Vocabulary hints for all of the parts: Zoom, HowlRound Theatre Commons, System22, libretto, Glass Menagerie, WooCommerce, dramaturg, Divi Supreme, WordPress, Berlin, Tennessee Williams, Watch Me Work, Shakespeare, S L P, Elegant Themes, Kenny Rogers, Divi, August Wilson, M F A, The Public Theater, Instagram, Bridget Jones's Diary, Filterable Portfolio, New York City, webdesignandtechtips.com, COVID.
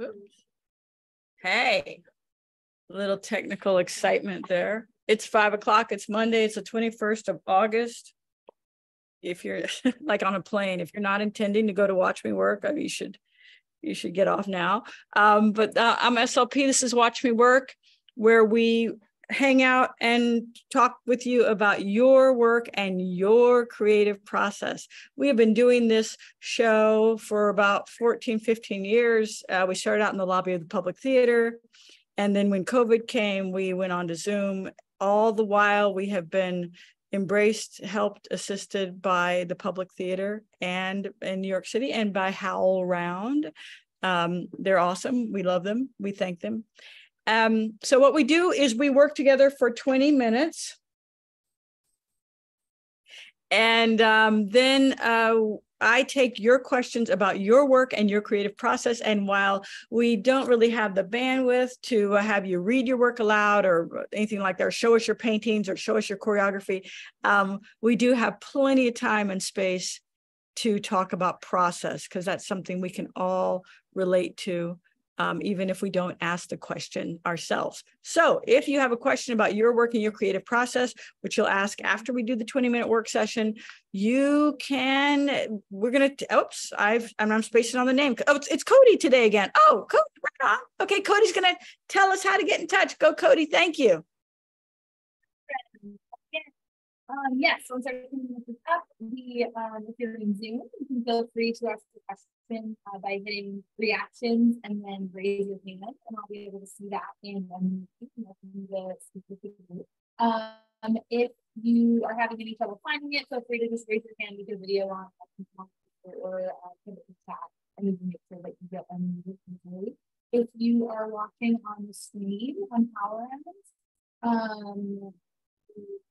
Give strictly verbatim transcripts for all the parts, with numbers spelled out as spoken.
Oops. Hey, a little technical excitement there. It's five o'clock. It's Monday. It's the twenty-first of August. If you're like on a plane, if you're not intending to go to Watch Me Work, I mean, you should you should get off now. Um, but uh, I'm S L P. This is Watch Me Work, where we hang out and talk with you about your work and your creative process. We have been doing this show for about fourteen, fifteen years. Uh, we started out in the lobby of the Public Theater. And then when COVID came, we went on to Zoom. All the while, we have been embraced, helped, assisted by the Public Theater and in New York City and by HowlRound. Um, they're awesome. We love them. We thank them. Um, so what we do is we work together for twenty minutes. And um, then uh, I take your questions about your work and your creative process. And while we don't really have the bandwidth to uh, have you read your work aloud or anything like that, or show us your paintings or show us your choreography, um, we do have plenty of time and space to talk about process, because that's something we can all relate to. Um, even if we don't ask the question ourselves. So if you have a question about your work and your creative process, which you'll ask after we do the twenty minute work session, you can, we're gonna, oops, I've, and I'm spacing on the name. Oh, it's, it's Cody today again. Oh, Cody, right on. Okay, Cody's gonna tell us how to get in touch. Go Cody, thank you. Um, yes, once I can look this up, we, um, if you're in Zoom, you can feel free to ask the question uh, by hitting reactions and then raise your hand, and I'll be able to see that in one meeting. Um, if you are having any trouble finding it, feel free to just raise your hand, make a video on or put it in chat, and you can make sure that you get unmuted. If you are watching on the screen on HowlRound, um,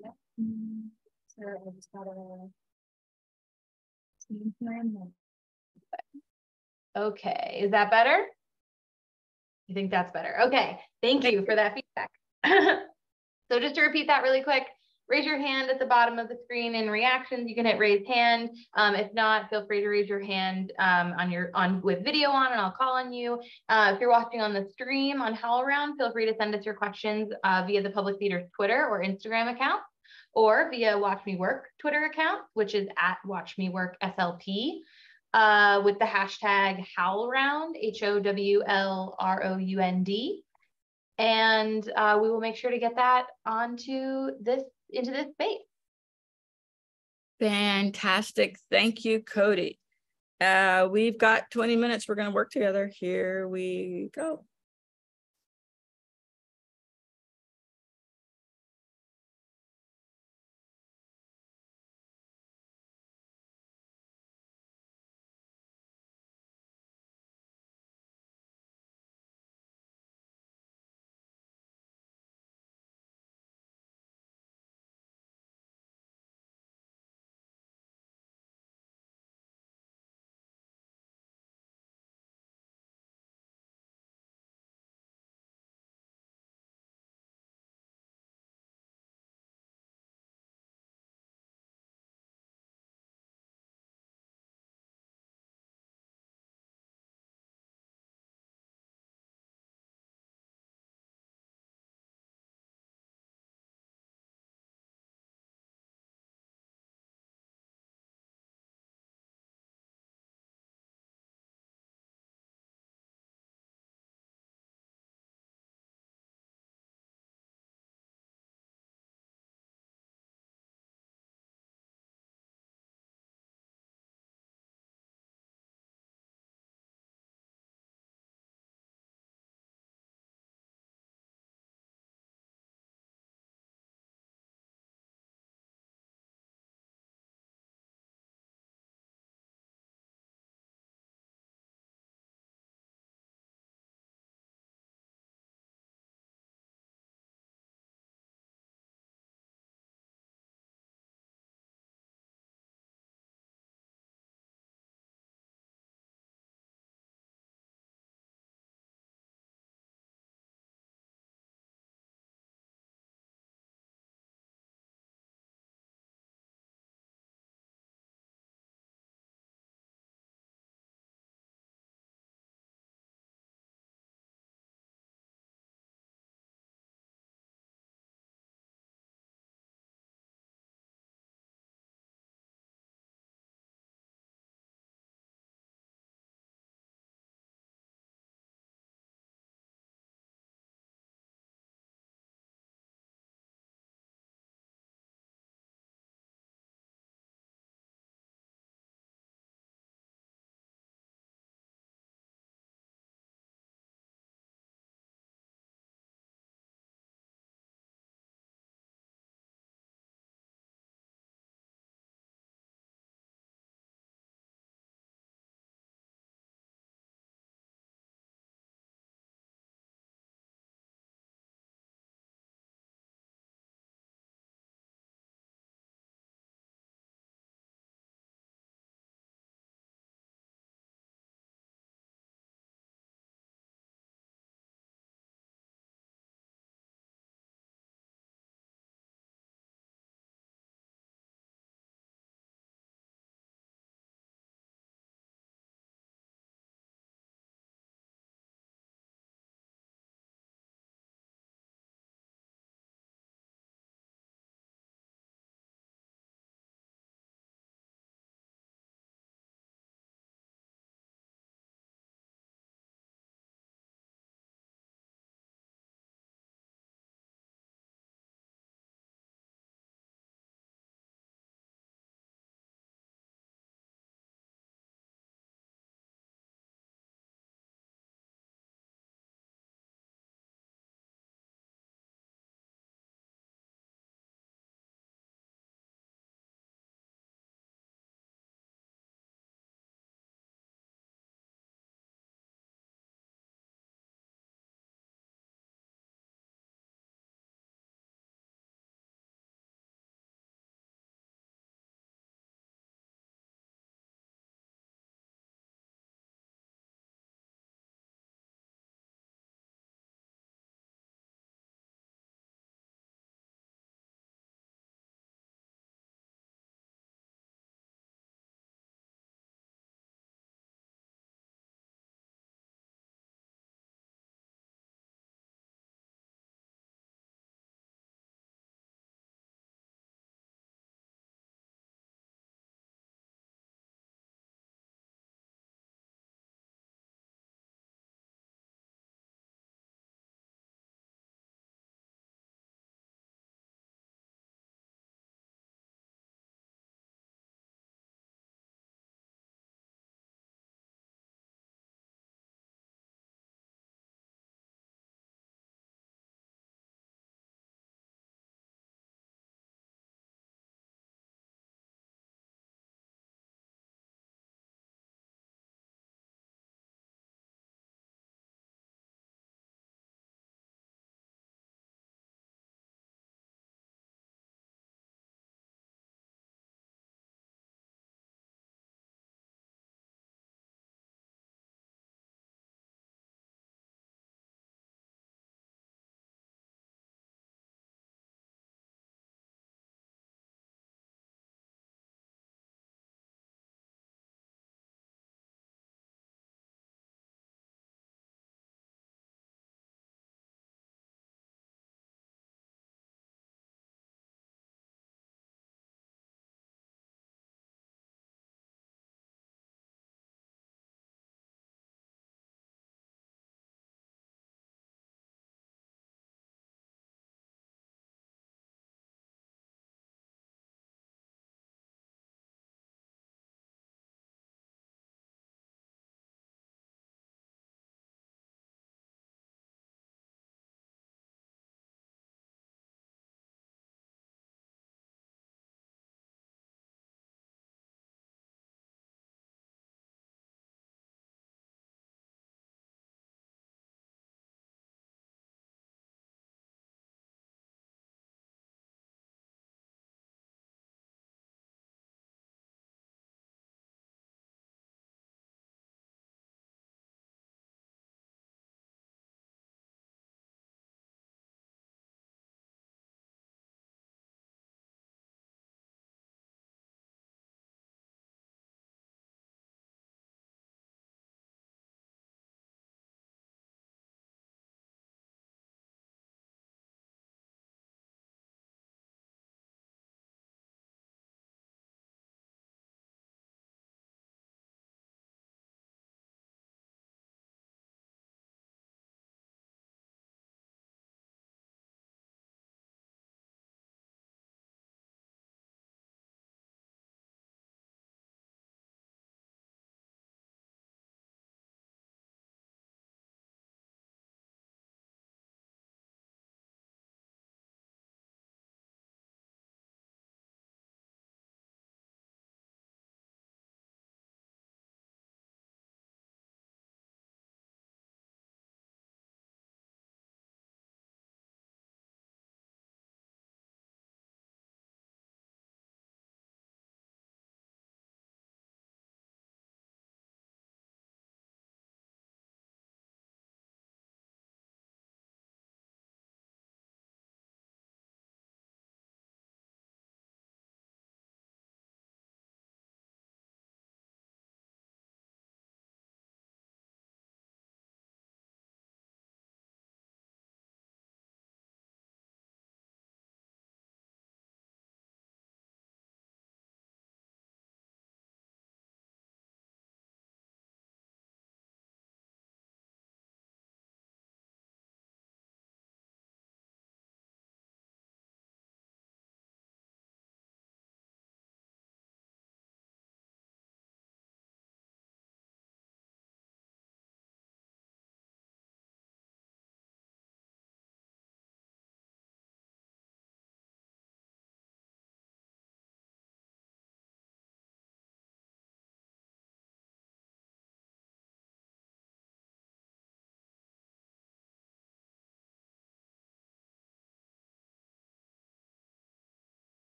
yeah. Mm-hmm. Sure, I just got a change my mind. Okay, is that better? I think that's better. Okay, thank you for that feedback. So just to repeat that really quick, raise your hand at the bottom of the screen in reactions. You can hit raise hand. Um, if not, feel free to raise your hand um, on your on with video on, and I'll call on you. Uh, if you're watching on the stream on HowlRound, feel free to send us your questions uh, via the Public Theater's Twitter or Instagram account, or via Watch Me Work Twitter account, which is at Watch Me Work S L P, uh, with the hashtag HowlRound, H O W L R O U N D. And uh, we will make sure to get that onto this, into this space. Fantastic, thank you, Cody. Uh, we've got twenty minutes, we're gonna work together. Here we go.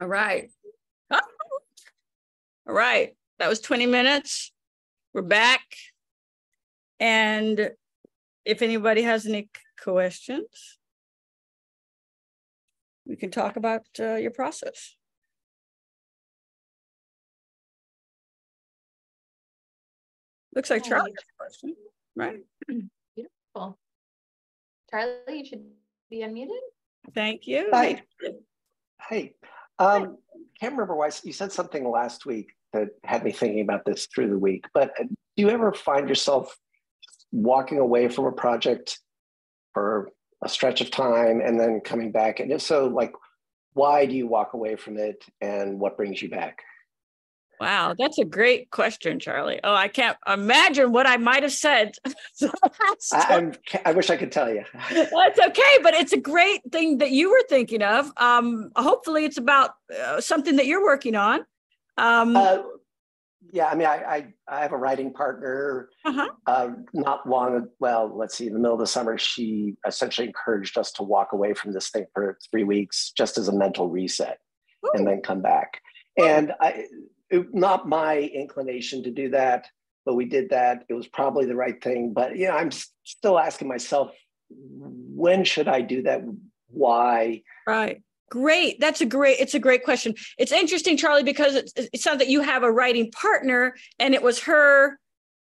All right. All right. That was twenty minutes. We're back. And if anybody has any questions, we can talk about uh, your process. Looks like Charlie has a question, right? Beautiful. Charlie, you should be unmuted. Thank you. Hi. Hey, um, can't remember why you said something last week that had me thinking about this through the week, but do you ever find yourself walking away from a project for a stretch of time and then coming back? And if so, like, why do you walk away from it and what brings you back? Wow, that's a great question, Charlie. Oh, I can't imagine what I might have said. I, I wish I could tell you. That's okay, but it's a great thing that you were thinking of. Um, hopefully it's about uh, something that you're working on. Um, uh, yeah, I mean, I, I, I have a writing partner. Uh-huh. uh, not long, well, let's see, in the middle of the summer, she essentially encouraged us to walk away from this thing for three weeks just as a mental reset. Ooh. And then come back. Ooh. And I... It, not my inclination to do that, but we did that. It was probably the right thing. But yeah, I'm still asking myself, when should I do that? Why? Right. Great. That's a great, it's a great question. It's interesting, Charlie, because it, it sounds that you have a writing partner and it was her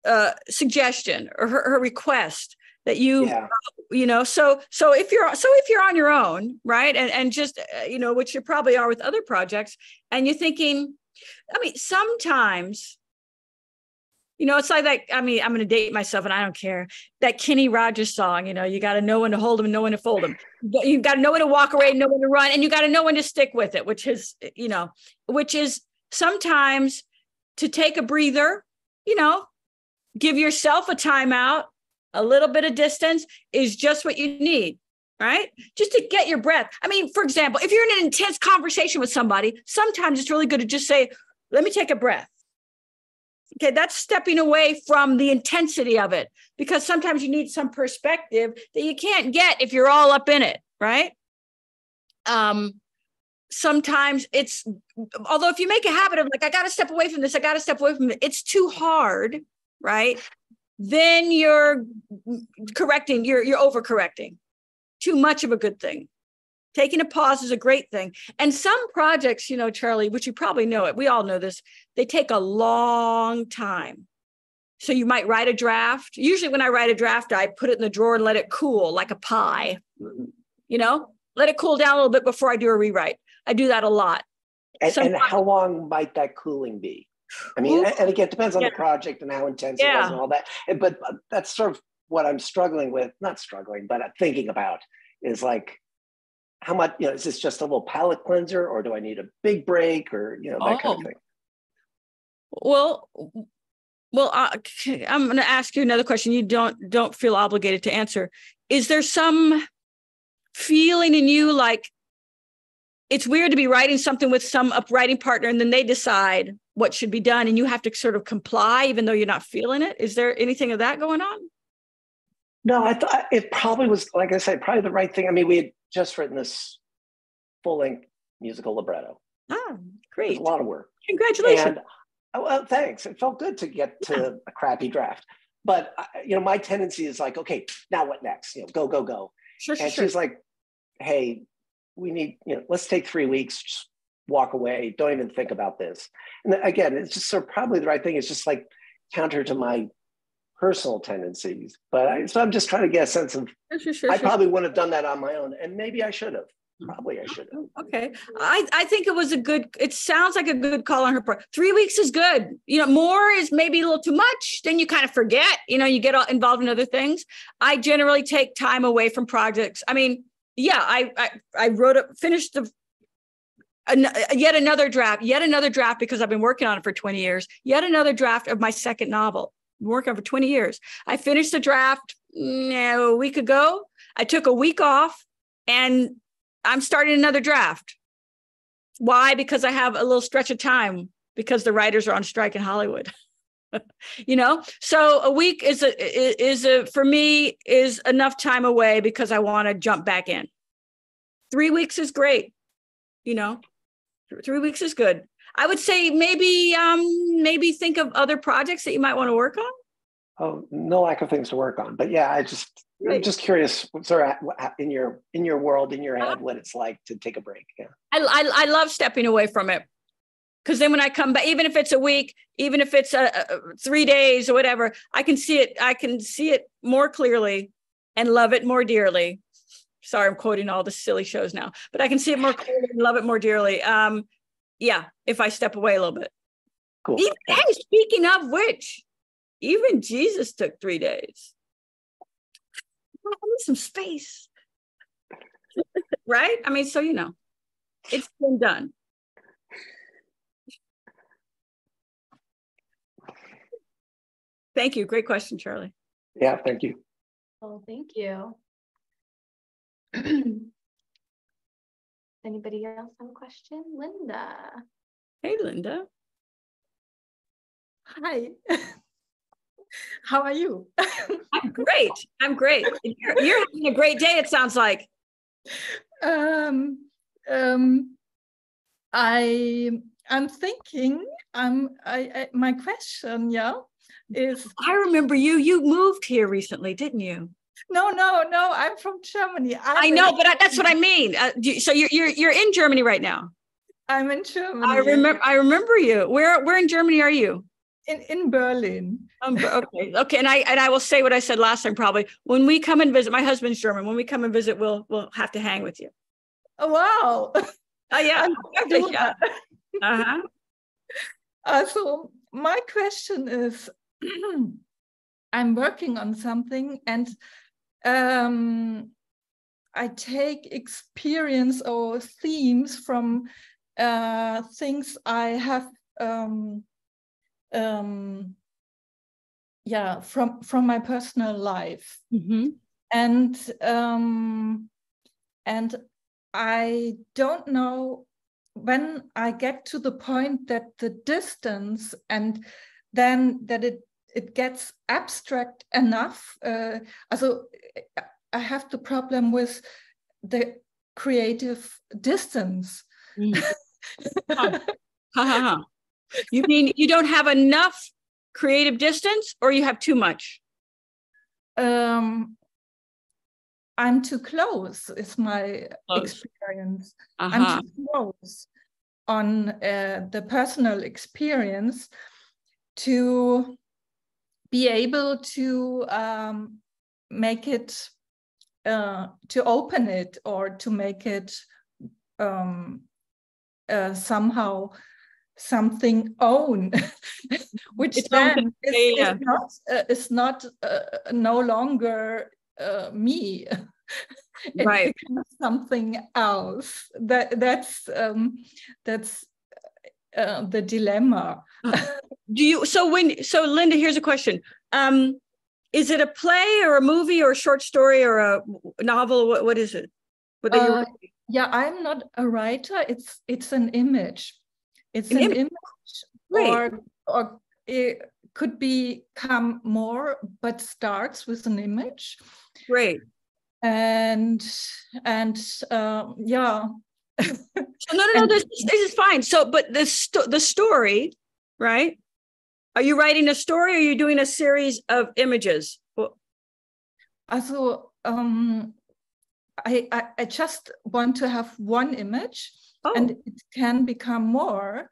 uh, suggestion or her, her request that you, yeah. you know, so, so if you're, so if you're on your own, right. And, and just, uh, you know, which you probably are with other projects and you're thinking, I mean, sometimes, you know, it's like that. I mean, I'm going to date myself and I don't care. That Kenny Rogers song, you know, you got to know when to hold them, know when to fold them. You've got to know when to walk away, know when to run, and you got to know when to stick with it, which is, you know, which is sometimes to take a breather, you know, give yourself a timeout, a little bit of distance is just what you need. Right? Just to get your breath. I mean, for example, if you're in an intense conversation with somebody, sometimes it's really good to just say, let me take a breath. Okay. That's stepping away from the intensity of it because sometimes you need some perspective that you can't get if you're all up in it. Right. Um, sometimes it's, although if you make a habit of like, I got to step away from this, I got to step away from it. It's too hard. Right. Then you're correcting, you're, you're overcorrecting. Too much of a good thing. Taking a pause is a great thing. And some projects, you know, Charlie, which you probably know it, we all know this, they take a long time. So you might write a draft. Usually when I write a draft, I put it in the drawer and let it cool like a pie, you know, let it cool down a little bit before I do a rewrite. I do that a lot. And, and how long might that cooling be? I mean, Ooh. and again, it depends on yeah. the project and how intense yeah. it is and all that. But that's sort of what I'm struggling with, not struggling, but I'm thinking about is like, how much, you know, is this just a little palate cleanser or do I need a big break or, you know, that oh. kind of thing? Well, well, uh, I'm going to ask you another question. You don't, don't feel obligated to answer. Is there some feeling in you like it's weird to be writing something with some writing partner and then they decide what should be done and you have to sort of comply even though you're not feeling it? Is there anything of that going on? No, I thought it probably was, like I said, probably the right thing. I mean, we had just written this full-length musical libretto. Oh, great. It was a lot of work. Congratulations. And, oh, well, thanks. It felt good to get to yeah. a crappy draft. But, you know, my tendency is like, okay, now what next? You know, go, go, go. Sure, and sure. she's like, hey, we need, you know, let's take three weeks, just walk away. Don't even think about this. And again, it's just sort of probably the right thing. It's just like counter to my personal tendencies, but I, so I'm just trying to get a sense of, sure, sure, I sure. probably wouldn't have done that on my own. And maybe I should have, probably I should have. Okay. I, I think it was a good, it sounds like a good call on her part. Three weeks is good. You know, more is maybe a little too much. Then you kind of forget, you know, you get all involved in other things. I generally take time away from projects. I mean, yeah, I, I, I wrote up, finished the, an, yet another draft, yet another draft, because I've been working on it for twenty years, yet another draft of my second novel. Working for twenty years. I finished the draft no, a week ago. I took a week off and I'm starting another draft. Why? Because I have a little stretch of time because the writers are on strike in Hollywood. You know, so a week is a, is a, for me is enough time away because I want to jump back in. Three weeks is great. You know, Three weeks is good. I would say maybe um, maybe think of other projects that you might want to work on. Oh, no lack of things to work on. But yeah, I just I'm just curious, sorry, in your in your world, in your head, what it's like to take a break. Yeah, I I, I love stepping away from it, because then when I come back, even if it's a week, even if it's a, a three days or whatever, I can see it. I can see it more clearly and love it more dearly. Sorry, I'm quoting all the silly shows now, but I can see it more clearly and love it more dearly. Um, yeah, if I step away a little bit. Cool. Even, and speaking of which, even Jesus took three days. I need some space, right? I mean, so, you know, it's been done. Thank you. Great question, Charlie. Yeah, thank you. Well, thank you. Anybody else have a question? Linda. Hey, Linda. Hi. How are you? I'm great. I'm great. You're, you're having a great day, it sounds like. Um, um, I, I'm thinking, I'm, I, I, my question, yeah, is... I remember you. You moved here recently, didn't you? No, no, no. I'm from Germany. I'm I know, in, but I, that's what I mean. Uh, do, so you're you're you're in Germany right now. I'm in Germany. I remember. I remember you. Where where in Germany are you? In in Berlin. Um, okay, okay. And I and I will say what I said last time. Probably when we come and visit, my husband's German. When we come and visit, we'll we'll have to hang with you. Oh wow! Oh uh, yeah. yeah. Uh huh. Uh, so my question is, I'm working on something and. Um, I take experience or themes from uh, things I have, um, um, yeah, from from my personal life, mm-hmm. and um, and I don't know when I get to the point that the distance and then that it. It gets abstract enough. Uh, also, I have the problem with the creative distance. Mm. ha, ha, ha. You mean you don't have enough creative distance, or you have too much? Um, I'm too close. Is my close. experience. Uh-huh. I'm too close on uh, the personal experience to. Be able to um, make it, uh, to open it, or to make it um, uh, somehow something own, which it's then is, yeah. is not, uh, is not uh, no longer uh, me. It right. becomes something else. That that's um, that's uh, the dilemma. Do you, so when, so Linda, here's a question. Um, is it a play or a movie or a short story or a novel? What, what is it? What are you uh, yeah, I'm not a writer. It's, it's an image. It's an, an image, image or, or it could become more, but starts with an image. Great. And, and um, yeah. no, no, no, this, this is fine. So, but the, sto- the story, right? Are you writing a story, or are you doing a series of images? Also, um, I, I, I just want to have one image, oh. and it can become more.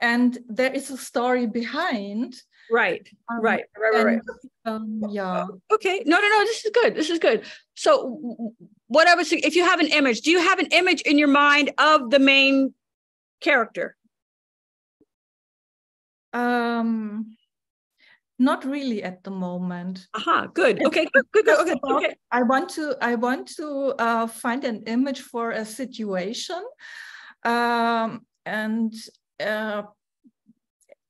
And there is a story behind. Right, um, right, right, right, right. And, um, yeah. Okay. No, no, no. This is good. This is good. So, what I would say, if you have an image, do you have an image in your mind of the main character? Um, not really at the moment. Aha, good. Okay, good, good, good. Okay, okay. I want to, I want to uh, find an image for a situation, um, and uh,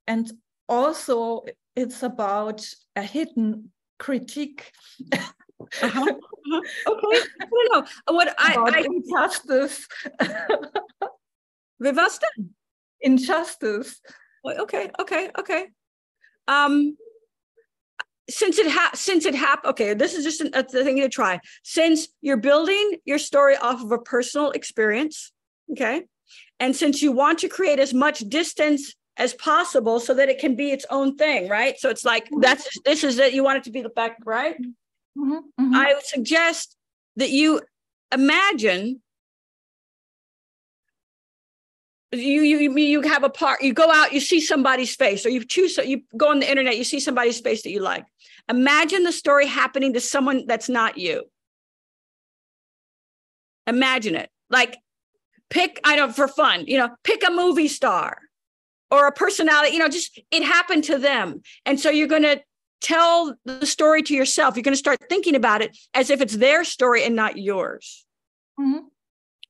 and also it's about a hidden critique. uh-huh. Uh-huh. Okay, I don't know what I, I injustice. Vivasta? Injustice. Okay, okay, okay. Um, since it ha since it happened, okay, this is just an, a thing to try. Since you're building your story off of a personal experience, okay, And since you want to create as much distance as possible so that it can be its own thing, right? So it's like, that's, this is it. You want it to be the back, right? Mm-hmm, mm-hmm. I would suggest that you imagine you, you, you have a part, you go out, you see somebody's face, or you choose, you go on the internet, you see somebody's face that you like. Imagine the story happening to someone that's not you. Imagine it. Like pick, I don't, for fun, you know, pick a movie star or a personality, you know, just it happened to them. And so you're going to tell the story to yourself. You're going to start thinking about it as if it's their story and not yours. Mm-hmm.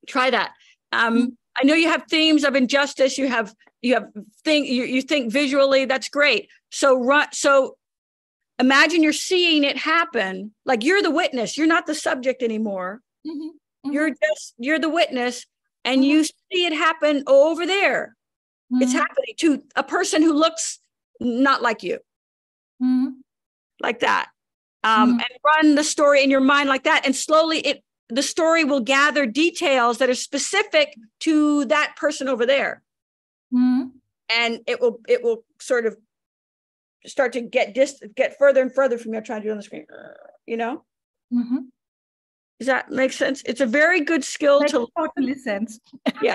Try that. Um, mm-hmm. I know you have themes of injustice. You have, you have thing, you, you think visually, that's great. So run, so imagine you're seeing it happen. Like you're the witness. You're not the subject anymore. Mm-hmm. Mm-hmm. You're just, you're the witness and mm-hmm. you see it happen over there. Mm-hmm. It's happening to a person who looks not like you. Mm-hmm. Like that. Um, mm-hmm. And run the story in your mind like that. And slowly it, the story will gather details that are specific to that person over there. Mm-hmm. And it will, it will sort of start to get dis- get further and further from you trying to do on the screen, you know? Mm-hmm. Does that make sense? It's a very good skill Makes to learn. Totally sense. Yeah.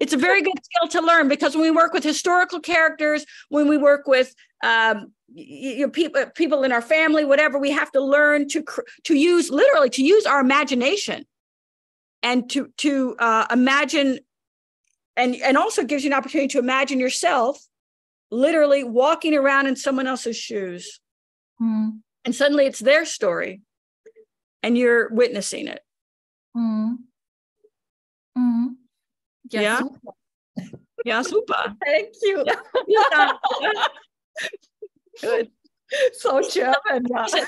It's a very good skill to learn because when we work with historical characters, when we work with um, you know, people, people in our family, whatever, we have to learn to to use literally to use our imagination, and to to uh, imagine, and and also gives you an opportunity to imagine yourself, literally walking around in someone else's shoes, mm. and suddenly it's their story, and you're witnessing it. Mm. Mm. Ja, ja, super. Ja, super. Thank you. Yeah. Good. So German. Yeah. yeah,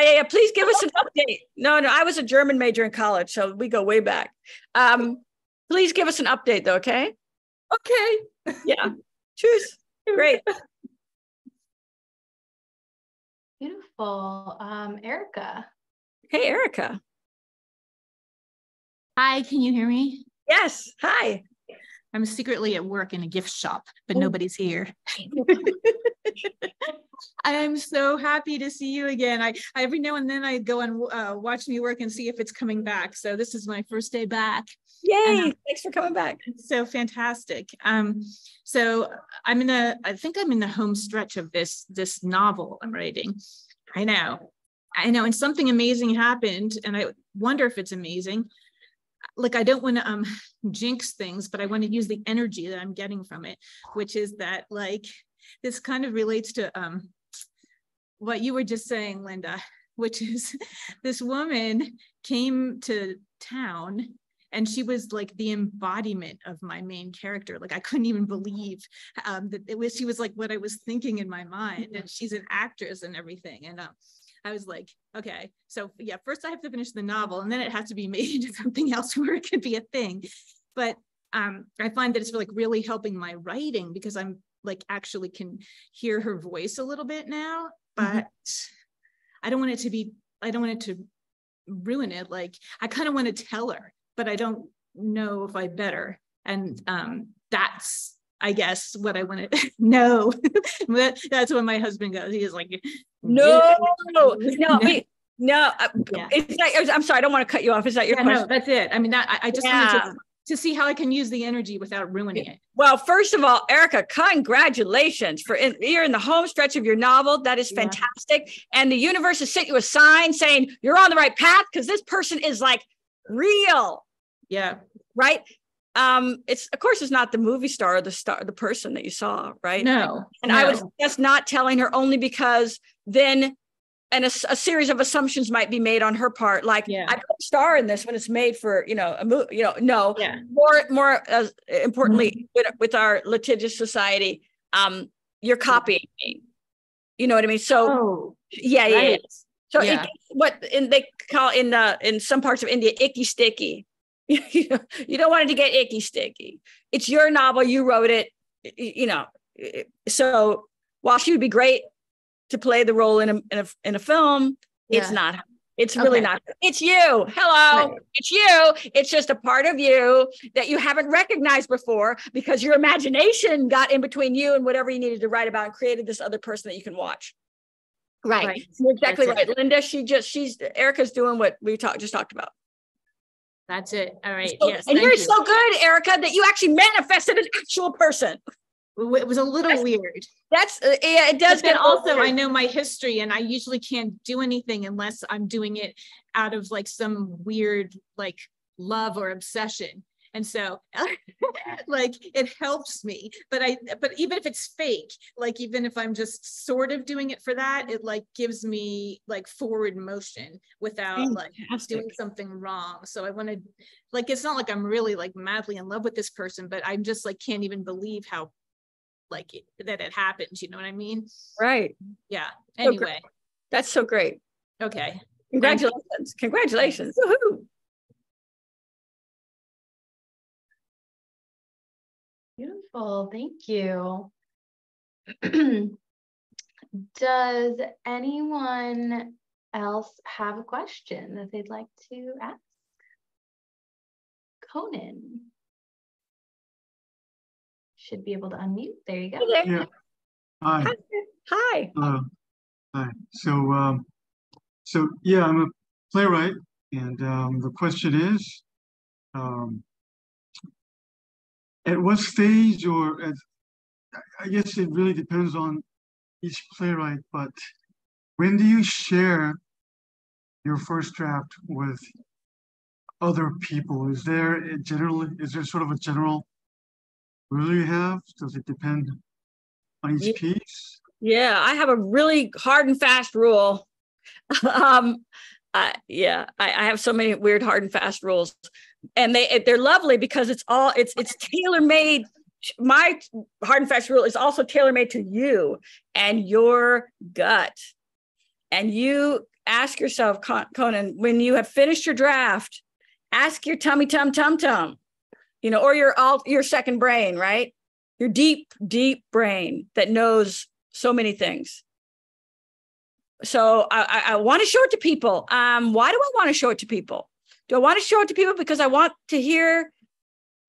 yeah, yeah. Please give us an update. No, no, I was a German major in college, so we go way back. Um, please give us an update, though, okay? Okay. Yeah. Cheers. Great. Beautiful. Um, Erica. Hey, Erica. Hi, can you hear me? Yes. Hi. I'm secretly at work in a gift shop, but Ooh. Nobody's here. I'm so happy to see you again. I, I every now and then I go and uh, watch me work and see if it's coming back. So this is my first day back. Yay. And, uh, thanks for coming back. It's so fantastic. Um, so I'm in a, I think I'm in the home stretch of this, this novel I'm writing. I know. I know. And something amazing happened, and I wonder if it's amazing. Like, I don't want to um, jinx things, but I want to use the energy that I'm getting from it, which is that, like, this kind of relates to um, what you were just saying, Linda, which is this woman came to town and she was like the embodiment of my main character. Like, I couldn't even believe um, that it was, she was like what I was thinking in my mind, and she's an actress and everything. And um, I was like, okay, so yeah, first I have to finish the novel, and then it has to be made into something else where it could be a thing. But um, I find that it's like really helping my writing, because I'm like actually can hear her voice a little bit now, but mm-hmm. I don't want it to be, I don't want it to ruin it. Like, I kind of want to tell her, but I don't know if I better. And um, that's, I guess, what I want to know. that, that's when my husband goes. He's like, no, no, no. Wait, no. Yeah. It's not, I'm sorry. I don't want to cut you off. Is that your yeah, question? No, that's it. I mean, that, I, I just yeah. wanted to, to see how I can use the energy without ruining it. Well, first of all, Erica, congratulations. for in, You're in the home stretch of your novel. That is fantastic. Yeah. And the universe has sent you a sign saying you're on the right path, because this person is like real. Yeah. Right? Um, it's, of course, it's not the movie star or the star, the person that you saw, right? No. And no. I would suggest not telling her, only because then and a, a series of assumptions might be made on her part. Like, yeah. I put a star in this when it's made for, you know, a movie, you know, no, yeah. more, more uh, importantly, mm-hmm. with, with our litigious society, um, you're copying me. You know what I mean? So, oh, yeah, yeah, right. yeah. So yeah. It, what in, they call in, the, in some parts of India, icky sticky. You know, you don't want it to get icky sticky. It's your novel. You wrote it, you know. So while she would be great to play the role in a in a, in a film, yeah. it's not. It's really okay. not. It's you. Hello. Right. It's you. It's just a part of you that you haven't recognized before because your imagination got in between you and whatever you needed to write about and created this other person that you can watch. Right. right. You're exactly That's right. It. Linda, she just, she's, Erica's doing what we talk, just talked about. That's it. All right. So, yes. And you're you. so good, Erica, that you actually manifested an actual person. It was a little that's, weird. That's uh, yeah, it does. But get also, weird. I know my history, and I usually can't do anything unless I'm doing it out of like some weird like love or obsession. And so, like it helps me. But I, but even if it's fake, like even if I'm just sort of doing it for that, it like gives me like forward motion without Fantastic. like doing something wrong. So I want to, like, it's not like I'm really like madly in love with this person, but I'm just like can't even believe how. like it, that it happens, you know what I mean? Right. Yeah. Anyway. So that's so great. Okay. Congratulations. Congratulations. Woohoo. Beautiful. Thank you. Does anyone else have a question that they'd like to ask? Conan. Should be able to unmute. There you go. Yeah. Hi. Hi. Uh, hi. So, um, so yeah, I'm a playwright, and um, the question is, um, at what stage, or at, I guess it really depends on each playwright, but when do you share your first draft with other people? Is there a general? Is there sort of a general? Will you have? Does it depend on each piece? Yeah, I have a really hard and fast rule. um, I, yeah, I, I have so many weird hard and fast rules, and they they're lovely because it's all it's it's tailor made. My hard and fast rule is also tailor made to you and your gut, and you ask yourself, Conan, when you have finished your draft, ask your tummy tum tum tum. You know, or your all your second brain, right? Your deep, deep brain that knows so many things. So I, I, I want to show it to people. Um, why do I want to show it to people? Do I want to show it to people because I want to hear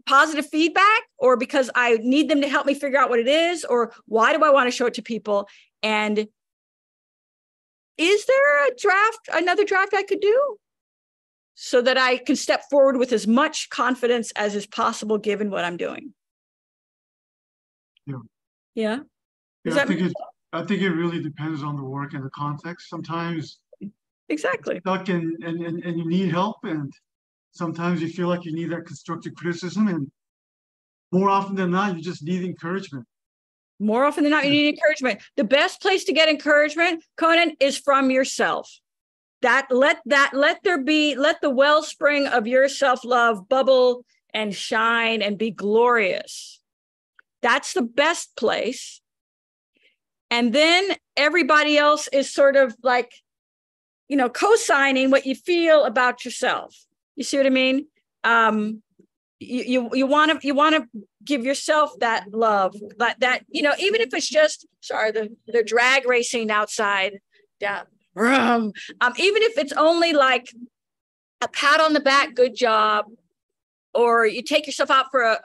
positive feedback, or because I need them to help me figure out what it is, or why do I want to show it to people? And is there a draft, another draft I could do? So that I can step forward with as much confidence as is possible, given what I'm doing. Yeah. Yeah. yeah I, think it, I think it really depends on the work and the context. Sometimes exactly you're stuck and, and, and, and you need help. And sometimes you feel like you need that constructive criticism. And more often than not, you just need encouragement. More often than not, you need encouragement. The best place to get encouragement, Conan, is from yourself. That let that let there be let the wellspring of your self-love bubble and shine and be glorious. That's the best place. And then everybody else is sort of like, you know, co-signing what you feel about yourself. You see what I mean? Um, you you you want to you want to give yourself that love, that that you know, even if it's just sorry, the the drag racing outside down. Um, even if it's only like a pat on the back, good job, or you take yourself out for a,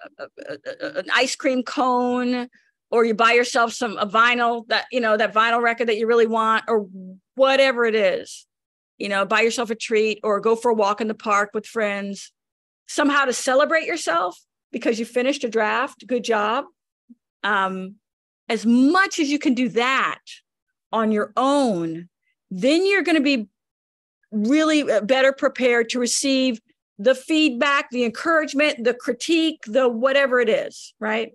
a, a, an ice cream cone, or you buy yourself some a vinyl that, you know, that vinyl record that you really want, or whatever it is, you know, buy yourself a treat or go for a walk in the park with friends, somehow to celebrate yourself because you finished a draft. Good job. Um, as much as you can do that on your own, then you're going to be really better prepared to receive the feedback, the encouragement, the critique, the whatever it is, right?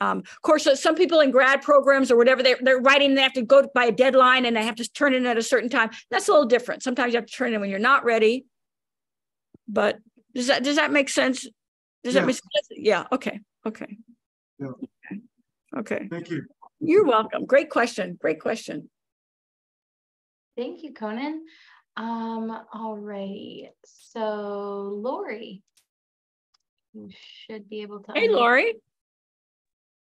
Um, of course, some people in grad programs or whatever, they're, they're writing, they have to go by a deadline and they have to turn in at a certain time. That's a little different. Sometimes you have to turn in when you're not ready. But does that does that make sense? Does yeah. that make sense? Yeah, okay, okay. Yeah. Okay. Okay. Thank you. You're welcome. Great question, great question. Thank you, Conan. Um, all righty. So, Lori, you should be able to. Hey, Lori.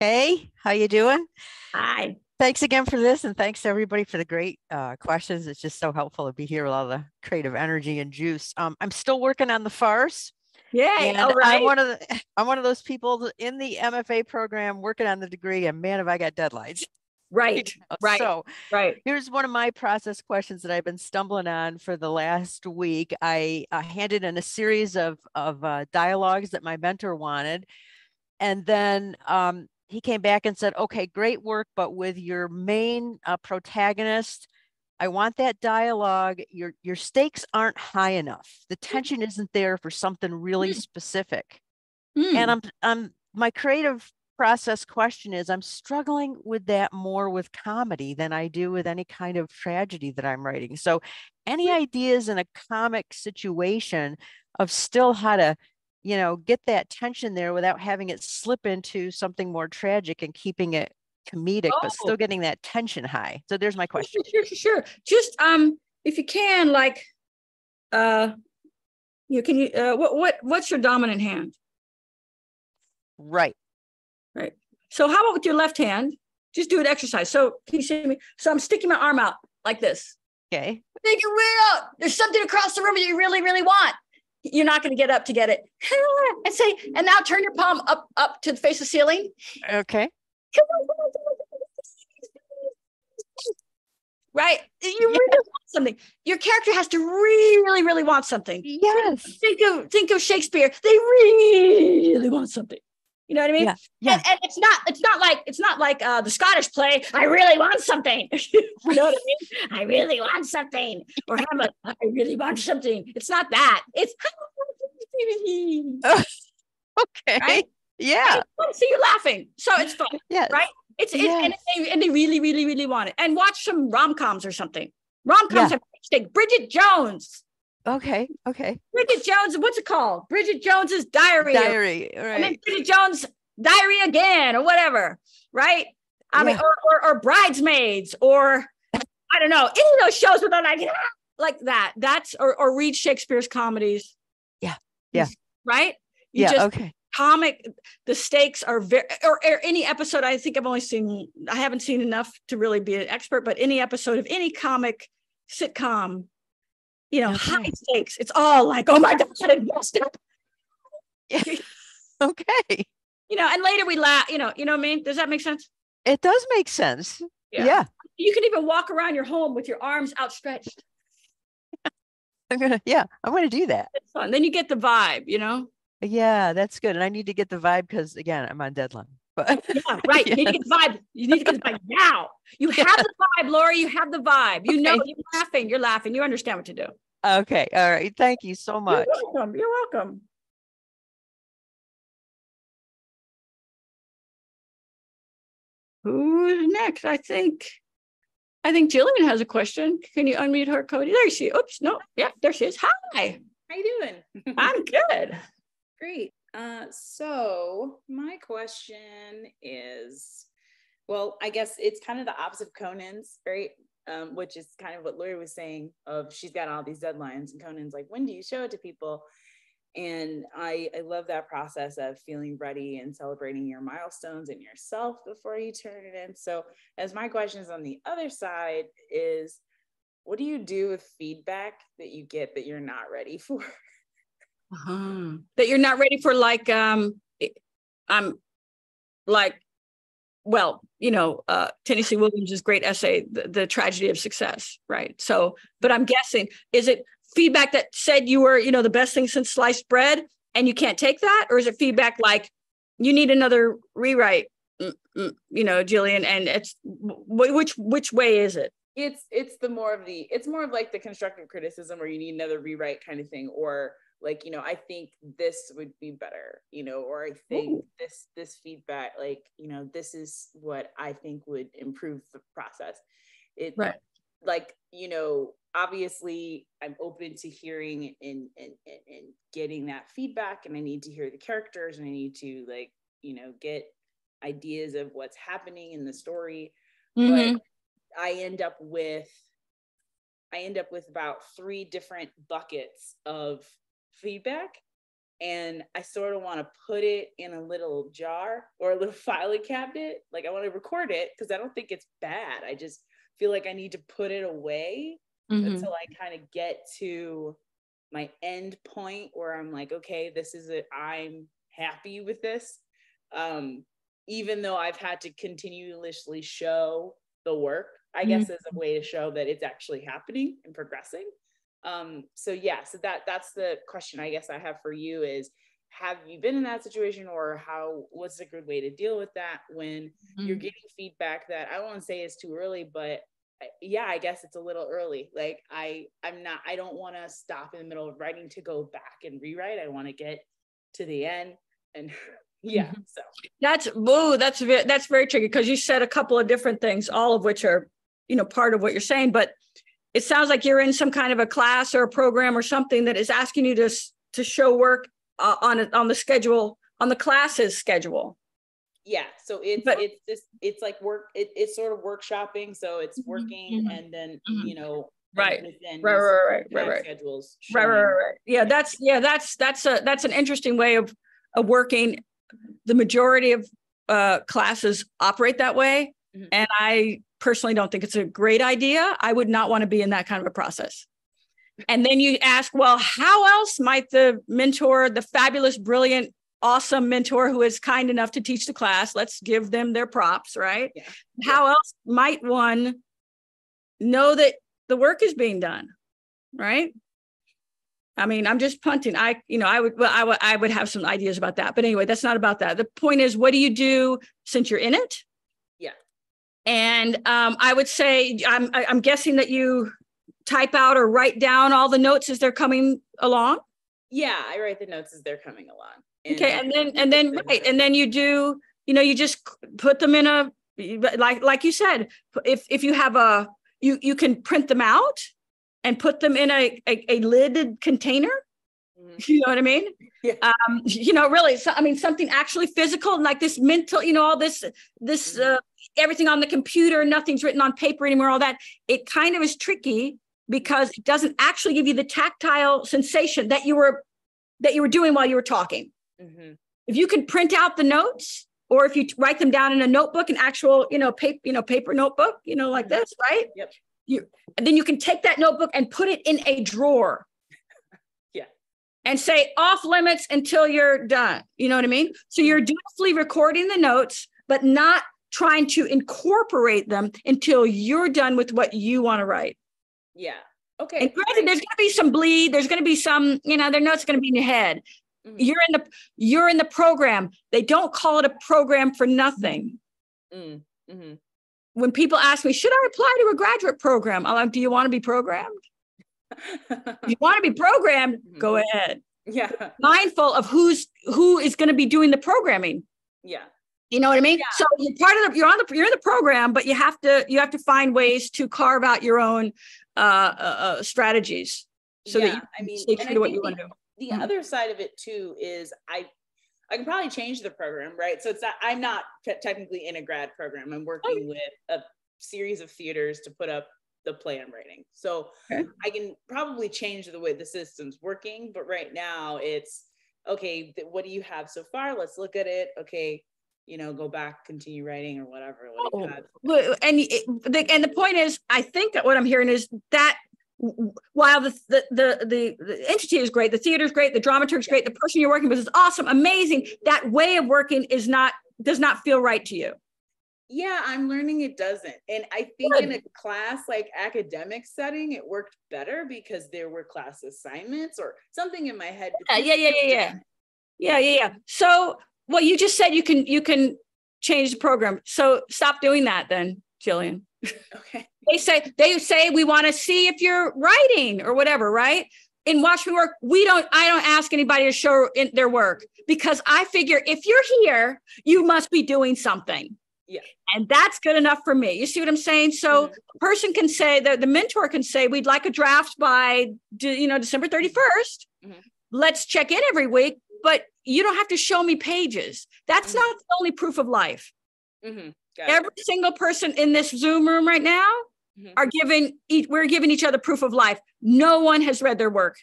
Hey, how you doing? Hi. Thanks again for this, and thanks everybody for the great uh, questions. It's just so helpful to be here with all the creative energy and juice. Um, I'm still working on the farce. Yay! All right. I'm one of the, I'm one of those people in the M F A program working on the degree, and man, have I got deadlines. Right, you know, right, so right. Here's one of my process questions that I've been stumbling on for the last week. I uh, handed in a series of, of uh, dialogues that my mentor wanted. And then um, he came back and said, okay, great work, but with your main uh, protagonist, I want that dialogue. Your, your stakes aren't high enough. The tension isn't there for something really mm. specific. Mm. And I'm, I'm, my creative process question is, I'm struggling with that more with comedy than I do with any kind of tragedy that I'm writing. So any ideas in a comic situation of still how to, you know, get that tension there without having it slip into something more tragic and keeping it comedic, oh. but still getting that tension high. So there's my question. Sure, sure, sure. Just um, if you can, like, uh, you can you uh, what what what's your dominant hand? Right. Right. So how about with your left hand? Just do an exercise. So can you see me? So I'm sticking my arm out like this. Okay. Take it way out. There's something across the room that you really, really want. You're not going to get up to get it. And say, and now turn your palm up, up to the face of the ceiling. Okay. Come on, come on, come on, come on. Right. You really yeah. want something. Your character has to really, really want something. Yes. Think of think of Shakespeare. They really want something. You know what I mean? Yeah, yeah. And, and it's not, it's not like, it's not like uh, the Scottish play, I really want something. You know what I mean? I really want something. Or Hamlet, I really want something. It's not that. It's okay. Right? Yeah. I want to see you laughing. So it's fun. Yes. Right? It's, it's yes. and, they, and they really, really, really want it. And watch some rom-coms or something. Rom-coms yeah. are interesting. Bridget Jones. Okay. Okay. Bridget Jones. What's it called? Bridget Jones's Diary. Diary. Right. And then Bridget Jones' Diary again, or whatever. Right. I yeah. mean, or, or or bridesmaids, or I don't know, any of those shows with an idea like that. That's or or read Shakespeare's comedies. Yeah. Yeah. Right. You yeah. Just, okay. Comic. The stakes are very. Or, or any episode. I think I've only seen. I haven't seen enough to really be an expert, but any episode of any comic sitcom. You know, okay. high stakes. It's all like, oh my God, I messed up. Okay. You know, and later we laugh, you know, you know what I mean? Does that make sense? It does make sense. Yeah. yeah. You can even walk around your home with your arms outstretched. I'm gonna, yeah, I'm gonna do that. It's fun. Then you get the vibe, you know? Yeah, that's good. And I need to get the vibe because again, I'm on deadline. But yeah, right. Yes. You need to get the vibe. You need to get the vibe now. You have yeah. the vibe, Laura. You have the vibe. You okay. know you're laughing. You're laughing. You understand what to do. Okay. All right. Thank you so much. You're welcome. You're welcome. Who's next? I think I think Jillian has a question. Can you unmute her, Cody? There she is. Oops, no. Yeah, there she is. Hi. How you doing? I'm good. Great. Uh, so my question is, well, I guess it's kind of the opposite of Conan's, right? Um, which is kind of what Lori was saying of she's got all these deadlines and Conan's like, when do you show it to people? And I, I love that process of feeling ready and celebrating your milestones and yourself before you turn it in. So as my question is on the other side is, what do you do with feedback that you get that you're not ready for? Uh-huh. That you're not ready for, like, um, I'm like, well, you know, uh, Tennessee Williams' great essay, the, the Tragedy of Success, right? So, but I'm guessing, is it feedback that said you were, you know, the best thing since sliced bread and you can't take that? Or is it feedback like, you need another rewrite, you know, Jillian, and it's, which, which way is it? It's, it's the more of the, it's more of like the constructive criticism where you need another rewrite kind of thing, or like, you know, I think this would be better, you know, or I think Ooh. this, this feedback, like, you know, this is what I think would improve the process. It, right. Like, you know, obviously I'm open to hearing and, and, and, and getting that feedback, and I need to hear the characters, and I need to, like, you know, get ideas of what's happening in the story. Mm-hmm. But I end up with, I end up with about three different buckets of feedback, And I sort of want to put it in a little jar or a little filing cabinet. Like I want to record it because I don't think it's bad. I just feel like I need to put it away mm-hmm. until I kind of get to my end point where I'm like, okay, this is it. I'm happy with this. Um, even though I've had to continuously show the work, I mm-hmm. guess, as a way to show that it's actually happening and progressing. Um, so yeah, so that that's the question I guess I have for you is, have you been in that situation, or how, what's a good way to deal with that when mm-hmm. you're getting feedback that I don't want to say is too early, but yeah, I guess it's a little early. Like I, I'm not, I don't want to stop in the middle of writing to go back and rewrite. I want to get to the end. And yeah, mm-hmm. so. That's, whoa, that's, that's very tricky, because you said a couple of different things, all of which are, you know, part of what you're saying, but it sounds like you're in some kind of a class or a program or something that is asking you to, to show work uh, on a, on the schedule, on the class's schedule. Yeah. So it's, but, it's just, it's like work, it, it's sort of workshopping. So it's working mm-hmm. and then, you know, right. Right, right, right, right, right. Schedules. Right, right, right. Yeah. That's, yeah, that's, that's a, that's an interesting way of, of working. The majority of uh, classes operate that way. Mm-hmm. And I personally don't think it's a great idea. I would not want to be in that kind of a process. And then you ask, well, how else might the mentor, the fabulous, brilliant, awesome mentor who is kind enough to teach the class, let's give them their props, right? Yeah. How yeah. else might one know that the work is being done, right? I mean, I'm just punting. I, you know, I would, well, I would, I would have some ideas about that, but anyway, that's not about that. The point is, what do you do since you're in it? And um, I would say, I'm, I'm guessing that you type out or write down all the notes as they're coming along. Yeah, I write the notes as they're coming along. And okay, and then and then right, and then you do, you know, you just put them in a like like you said, if if you have a you you can print them out and put them in a a, a lidded container. You know what I mean? Yeah. Um, you know, really, so, I mean, something actually physical, and like this mental, you know, all this, this, uh, everything on the computer, nothing's written on paper anymore, all that. It kind of is tricky because it doesn't actually give you the tactile sensation that you were, that you were doing while you were talking. Mm-hmm. If you can print out the notes, or if you write them down in a notebook, an actual, you know, paper, you know, paper notebook, you know, like mm-hmm. this, right? Yep. You, and then you can take that notebook and put it in a drawer. And say off limits until you're done. You know what I mean? So you're dutifully recording the notes, but not trying to incorporate them until you're done with what you want to write. Yeah. Okay. And granted, there's going to be some bleed. There's going to be some, you know, their notes going to be in your head. Mm-hmm. You're in the, you're in the program. They don't call it a program for nothing. Mm-hmm. When people ask me, should I apply to a graduate program? I'm like, do you want to be programmed? If you want to be programmed, mm-hmm. go ahead. Yeah. Mindful of who's who is going to be doing the programming. Yeah. You know what I mean? Yeah. So you're part of the you're on the you're in the program, but you have to you have to find ways to carve out your own uh, uh, strategies so yeah. that you can I mean, stay true to what you want to do. The mm-hmm. other side of it too is I I can probably change the program, right? So it's not, I'm not t- technically in a grad program. I'm working oh. with a series of theaters to put up the play I'm writing. So okay. I can probably change the way the system's working, but right now it's, okay, what do you have so far? Let's look at it. Okay, you know, go back, continue writing or whatever. What do you have? Well, and, the, and the point is, I think that what I'm hearing is that while the, the, the, the, the entity is great, the theater's great, the dramaturg's yeah. great, the person you're working with is awesome, amazing, that way of working is not, does not feel right to you. Yeah, I'm learning it doesn't. And I think Good. in a class, like academic setting, it worked better because there were class assignments or something in my head. Yeah, yeah, yeah, yeah, yeah. Yeah, yeah, yeah. So, well, you just said you can you can change the program. So stop doing that then, Jillian. Okay. They say they say we want to see if you're writing or whatever, right? In Watch Me Work, we don't, I don't ask anybody to show in their work because I figure if you're here, you must be doing something. Yeah. And that's good enough for me. You see what I'm saying? So mm-hmm. a person can say that the mentor can say, we'd like a draft by, you know, December thirty-first. Mm-hmm. Let's check in every week, but you don't have to show me pages. That's mm-hmm. not the only proof of life. Mm-hmm. Every it. single person in this Zoom room right now mm-hmm. are giving, we're giving each other proof of life. No one has read their work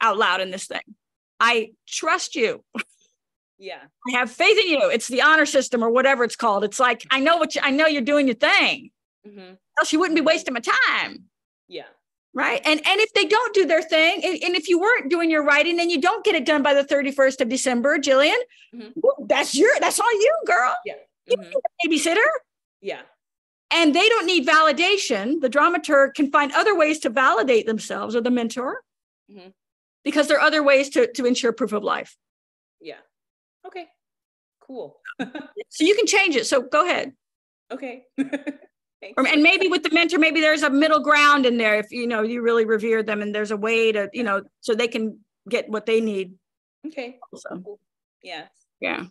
out loud in this thing. I trust you. Yeah. I have faith in you. It's the honor system or whatever it's called. It's like, I know what you, I know you're doing your thing. Mm-hmm. Else you wouldn't be wasting my time. Yeah. Right. And, and if they don't do their thing, and, and if you weren't doing your writing and you don't get it done by the thirty-first of December, Jillian, mm-hmm. well, that's your, that's all you, girl. Yeah. Mm-hmm. You need a babysitter. Yeah. And they don't need validation. The dramaturg can find other ways to validate themselves, or the mentor, mm-hmm. because there are other ways to, to ensure proof of life. Yeah. Okay, cool. So you can change it. So go ahead. Okay. Or, and maybe with the mentor, maybe there's a middle ground in there if, you know, you really revere them and there's a way to, you know, so they can get what they need. Okay. So. Cool. Yeah. Yeah.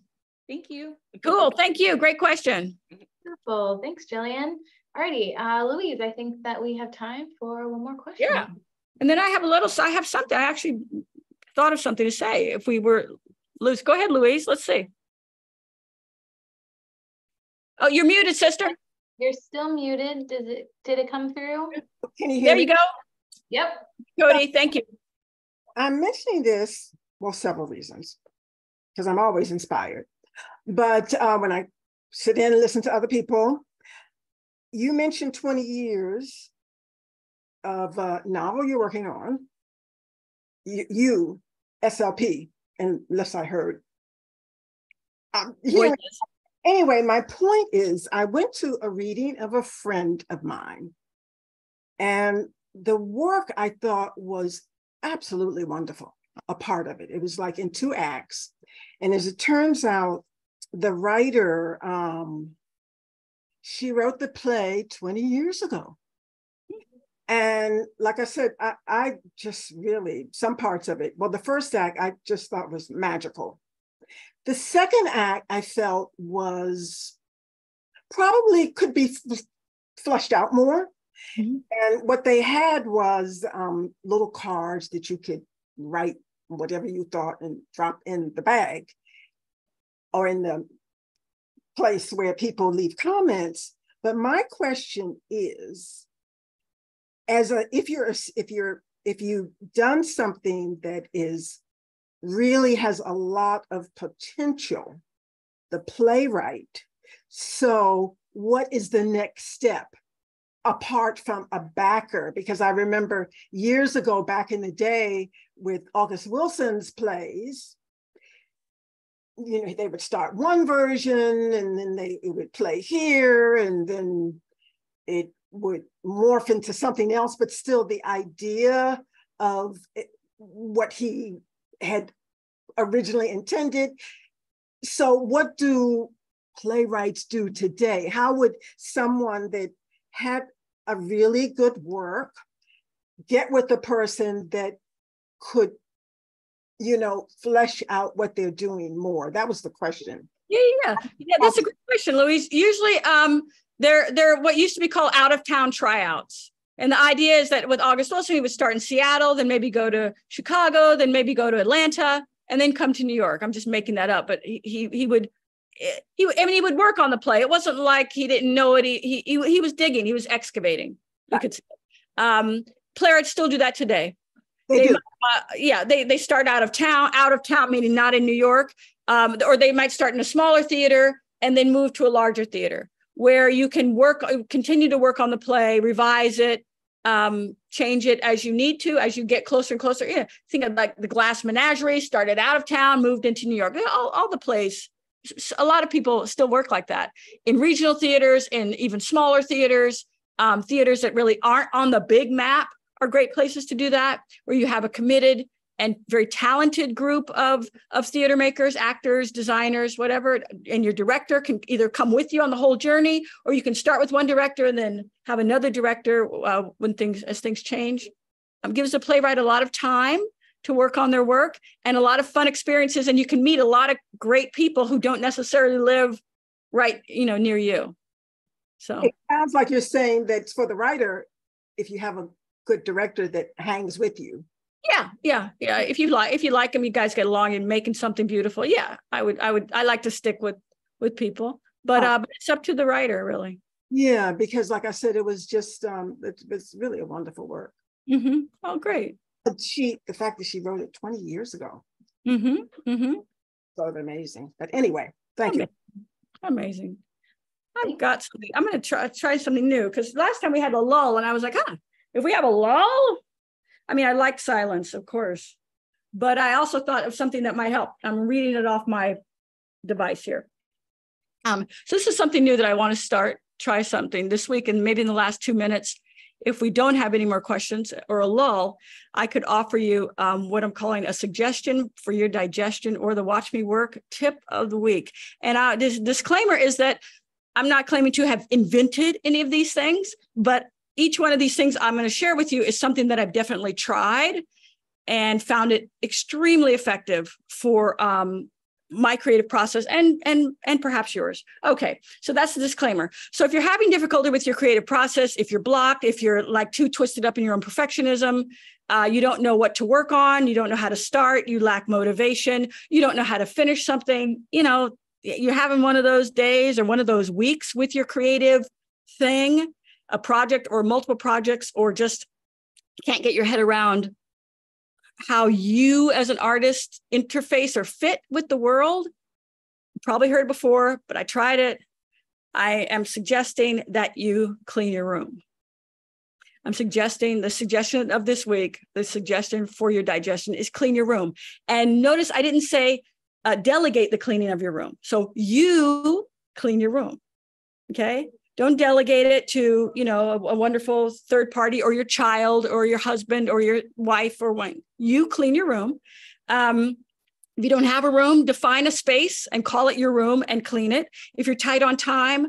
Thank you. Cool. Thank you. Great question. Beautiful. Thanks, Jillian. Alrighty, uh, Louise, I think that we have time for one more question. Yeah. And then I have a little, I have something, I actually thought of something to say if we were, Louise, go ahead, Louise. Let's see. Oh, you're muted, sister. You're still muted. Did it, did it come through? Can you hear there me? You go. Yep. Cody, thank you. I'm mentioning this, well, several reasons, because I'm always inspired. But uh, when I sit in and listen to other people, you mentioned twenty years of a novel you're working on. You, you S L P. Unless I heard. Um, anyway, anyway, my point is, I went to a reading of a friend of mine, and the work I thought was absolutely wonderful, a part of it. It was like in two acts. And as it turns out, the writer, um, she wrote the play twenty years ago. And like I said, I, I just really, some parts of it, well, the first act I just thought was magical. The second act I felt was probably could be flushed out more. Mm-hmm. And what they had was um, little cards that you could write whatever you thought and drop in the bag or in the place where people leave comments. But my question is, As a, if you're if you're if you've done something that is really has a lot of potential, the playwright. So, what is the next step apart from a backer? Because I remember years ago, back in the day, with August Wilson's plays, you know, they would start one version and then they it would play here and then it would morph into something else, but still the idea of it, what he had originally intended. So what do playwrights do today? How would someone that had a really good work get with a person that could, you know, flesh out what they're doing more? That was the question. Yeah, yeah, yeah. That's a good question, Louise. Usually, um, They're, they're what used to be called out-of-town tryouts. And the idea is that with August Wilson, he would start in Seattle, then maybe go to Chicago, then maybe go to Atlanta, and then come to New York. I'm just making that up, but he he, he would, he I mean, he would work on the play. It wasn't like he didn't know it. He he, he, he was digging, he was excavating, you could say. Um, playwrights still do that today. They, they do. Might, uh, yeah, they, they start out of town, out of town meaning not in New York, um, or they might start in a smaller theater and then move to a larger theater, where you can work, continue to work on the play, revise it, um, change it as you need to, as you get closer and closer. Yeah, think of like the Glass Menagerie, started out of town, moved into New York. All, all the plays, a lot of people still work like that in regional theaters, in even smaller theaters, um, theaters that really aren't on the big map are great places to do that, where you have a committed and very talented group of, of theater makers, actors, designers, whatever, and your director can either come with you on the whole journey, or you can start with one director and then have another director uh, when things as things change. Um, gives the playwright a lot of time to work on their work and a lot of fun experiences, and you can meet a lot of great people who don't necessarily live right, you know, near you. So it sounds like you're saying that for the writer, if you have a good director that hangs with you. Yeah, yeah, yeah. If you like, if you like them, you guys get along and making something beautiful. Yeah, I would, I would, I like to stick with, with people, but uh, but it's up to the writer, really. Yeah, because like I said, it was just, um, it, it's really a wonderful work. Mm-hmm. Oh, great. But she, the fact that she wrote it twenty years ago. Mm-hmm, mm-hmm. So amazing. But anyway, thank amazing. you. Amazing. I've got something. I'm going to try try something new, because last time we had a lull and I was like, huh, if we have a lull, I mean, I like silence, of course, but I also thought of something that might help. I'm reading it off my device here. Um, so this is something new that I want to start, try something this week, and maybe in the last two minutes, if we don't have any more questions or a lull, I could offer you um, what I'm calling a suggestion for your digestion, or the Watch Me Work tip of the week. And I, this disclaimer is that I'm not claiming to have invented any of these things, but each one of these things I'm going to share with you is something that I've definitely tried and found it extremely effective for um, my creative process and, and, and perhaps yours. Okay, so that's the disclaimer. So if you're having difficulty with your creative process, if you're blocked, if you're like too twisted up in your own perfectionism, uh, you don't know what to work on, you don't know how to start, you lack motivation, you don't know how to finish something, you know, you're having one of those days or one of those weeks with your creative thing, a project or multiple projects, or just can't get your head around how you as an artist interface or fit with the world. Probably heard before, but I tried it. I am suggesting that you clean your room. I'm suggesting the suggestion of this week, the suggestion for your digestion is clean your room. And notice I didn't say Uh, delegate the cleaning of your room. So you clean your room, okay? Don't delegate it to, you know, a, a wonderful third party or your child or your husband or your wife or one. You clean your room. Um, if you don't have a room, define a space and call it your room and clean it. If you're tight on time,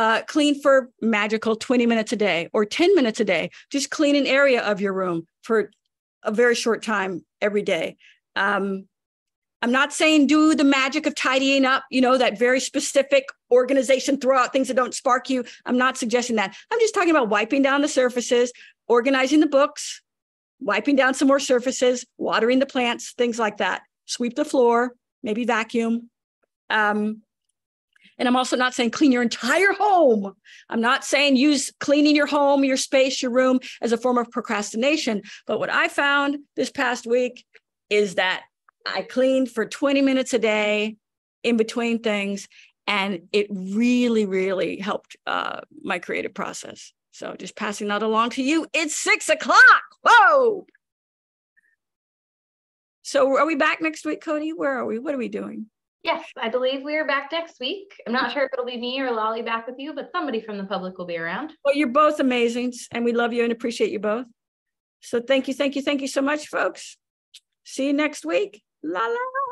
uh, clean for magical twenty minutes a day or ten minutes a day. Just clean an area of your room for a very short time every day. Um, I'm not saying do the magic of tidying up, you know, that very specific organization, throw out things that don't spark you. I'm not suggesting that. I'm just talking about wiping down the surfaces, organizing the books, wiping down some more surfaces, watering the plants, things like that. Sweep the floor, maybe vacuum. Um, and I'm also not saying clean your entire home. I'm not saying use cleaning your home, your space, your room as a form of procrastination. But what I found this past week is that I cleaned for twenty minutes a day in between things, and it really, really helped uh, my creative process. So just passing that along to you. It's six o'clock. Whoa. So are we back next week, Cody? Where are we? What are we doing? Yes, I believe we are back next week. I'm not sure if it'll be me or Lolly back with you, but somebody from the public will be around. Well, you're both amazing, and we love you and appreciate you both. So thank you, thank you, thank you so much, folks. See you next week. La la la.